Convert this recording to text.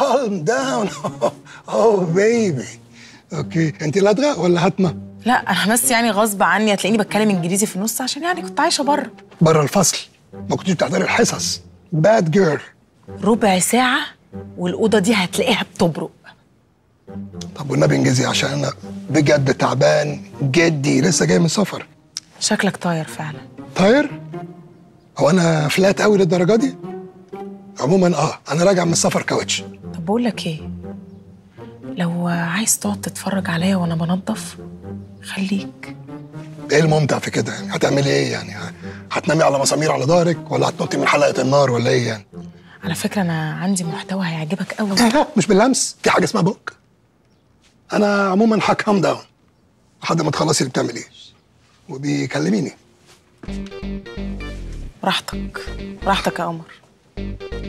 calm down. Oh baby. اوكي انت لدغه ولا هاتمه؟ لا انا بس يعني غصب عني هتلاقيني بتكلم انجليزي في النص عشان يعني كنت عايشه بره. بره الفصل؟ ما كنتيش بتحضري الحصص. باد جيرل. ربع ساعه والاوضه دي هتلاقيها بتبرق. طب والنبي انجزي عشان انا بجد تعبان. جدي لسه جاي من سفر. شكلك طاير فعلا. طاير؟ هو انا فلات قوي للدرجه دي؟ عموما انا راجع من السفر كاوتش. طب بقول لك ايه؟ لو عايز تقعد تتفرج عليا وانا بنظف خليك. ايه الممتع في كده يعني؟ هتعملي ايه يعني؟ هتنامي على مسامير على ظهرك ولا هتنطي من حلقه النار ولا ايه يعني؟ على فكره انا عندي محتوى هيعجبك قوي. لا مش باللمس، في حاجه اسمها بوك. انا عموما هكام داون لحد ما تخلصي اللي بتعمليه وبيكلميني. راحتك راحتك يا قمر.